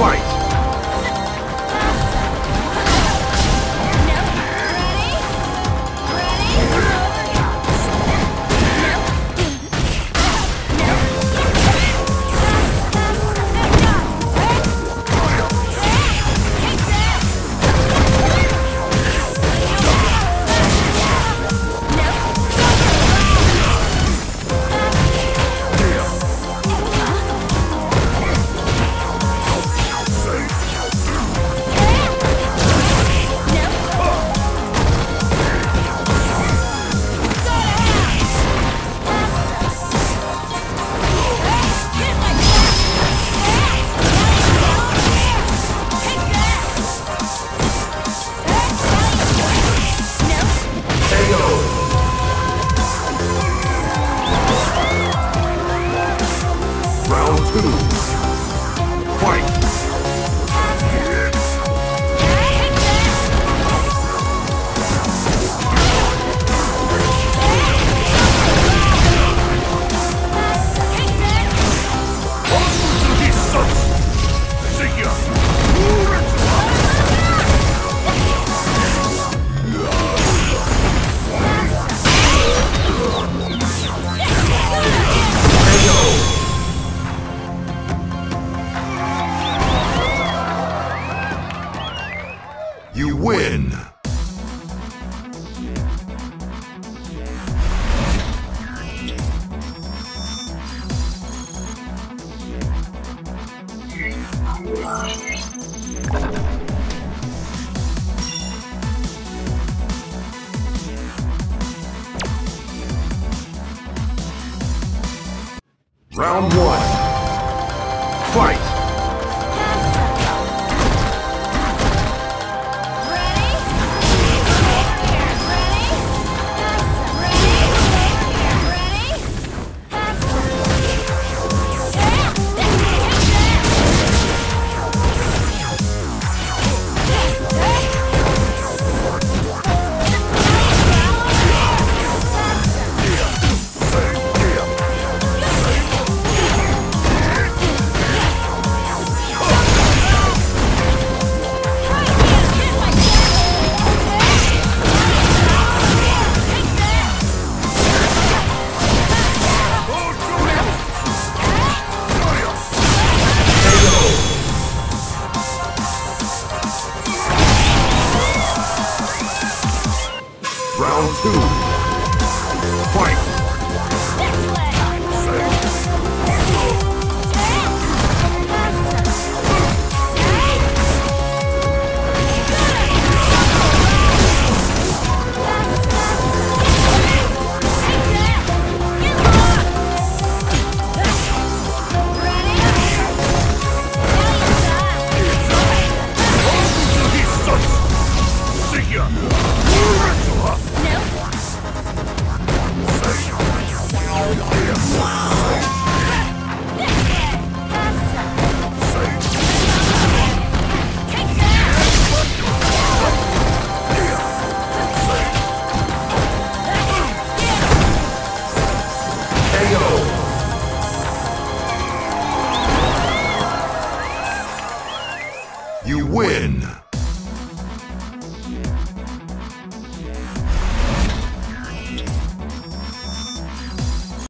Fight! You win! Round 1. Fight! Round 2. Fight! You win!